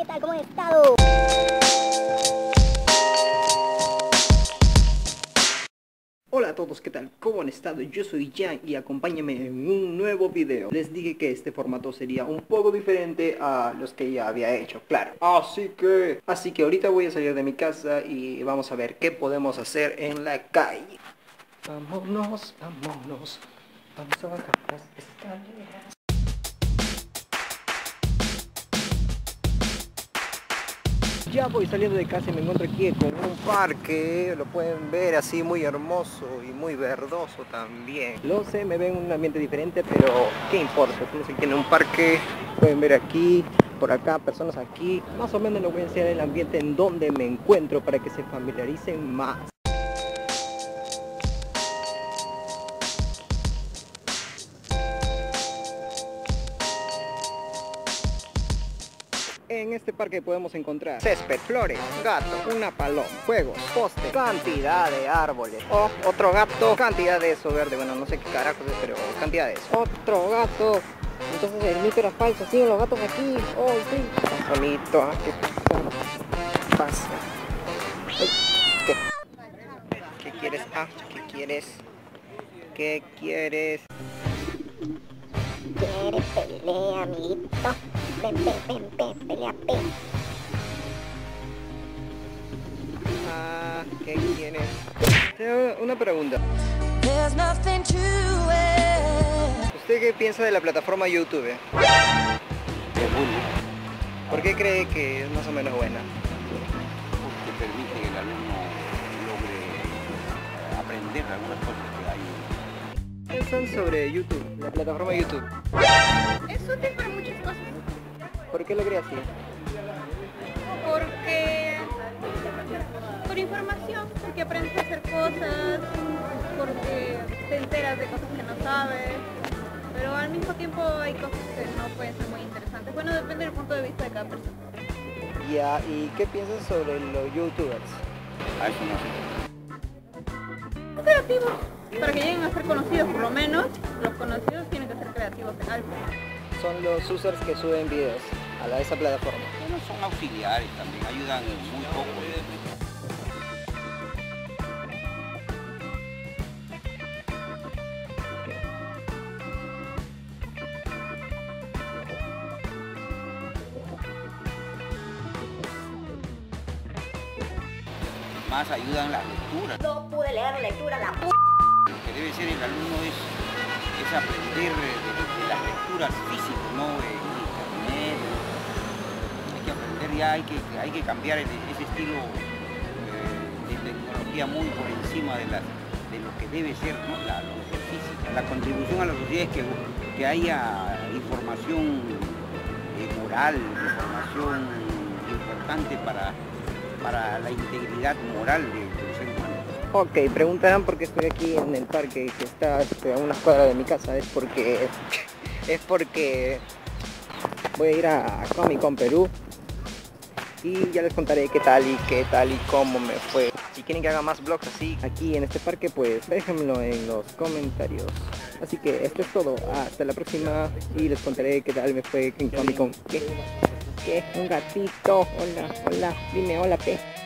¿Qué tal? ¿Cómo han estado? Hola a todos, ¿qué tal? ¿Cómo han estado? Yo soy Jhan y acompáñenme en un nuevo video. Les dije que este formato sería un poco diferente a los que ya había hecho, claro. Así que ahorita voy a salir de mi casa y vamos a ver qué podemos hacer en la calle. Vámonos, vámonos. Vamos a bajar las escaleras. Ya voy saliendo de casa y me encuentro aquí con un parque, lo pueden ver así muy hermoso y muy verdoso también. Lo sé, me ven en un ambiente diferente, pero qué importa, estamos aquí en un parque, pueden ver aquí, por acá, personas aquí. Más o menos les voy a enseñar el ambiente en donde me encuentro para que se familiaricen más. En este parque podemos encontrar césped, flores, gato, una paloma, juegos, poste, cantidad de árboles, otro gato, cantidad de eso verde, bueno no sé qué carajos es, pero cantidad de eso. Otro gato, entonces el mito era falso, siguen los gatos aquí, oh sí. Solito, ¿qué pasa? ¿Qué quieres? ¿Qué quieres? ¿Qué quieres? ¿Quieres pelea, amiguito? Ven, pelea, ven. ¿Qué quieres? Tengo una pregunta. ¿Usted qué piensa de la plataforma YouTube? ¿Por qué cree que es más o menos buena? Porque permite que el alumno logre aprender algunas cosas que hay. ¿Qué piensan sobre YouTube, la plataforma YouTube? Es útil para muchas cosas. ¿Por qué lo creas así? Porque... por información, porque aprendes a hacer cosas, porque te enteras de cosas que no sabes, pero al mismo tiempo hay cosas que no pueden ser muy interesantes. Bueno, depende del punto de vista de cada persona. Ya, ¿y qué piensas sobre los youtubers? Ay, no. Son creativos. Para que lleguen a ser conocidos, por lo menos, los conocidos tienen que ser creativos en algo. Son los users que suben videos a esa plataforma. Ellos son auxiliares también, ayudan muy poco. Más ayudan las lecturas. No pude leer lectura, la puta. Debe ser el alumno es aprender de las lecturas físicas, no de internet. Hay que aprender ya, hay que cambiar ese estilo de tecnología muy por encima de lo que debe ser, ¿no? Lo que es física. La contribución a la sociedad es que haya información moral, información importante para la integridad moral del ser humano. Ok, preguntarán por qué estoy aquí en el parque que está a unas cuadras de mi casa. Es porque voy a ir a Comic Con Perú y ya les contaré qué tal y cómo me fue. Si quieren que haga más vlogs así aquí en este parque, pues déjenmelo en los comentarios. Así que esto es todo, hasta la próxima y les contaré qué tal me fue en Comic Con. ¿Qué? ¿Un gatito? Hola, dime hola, pe.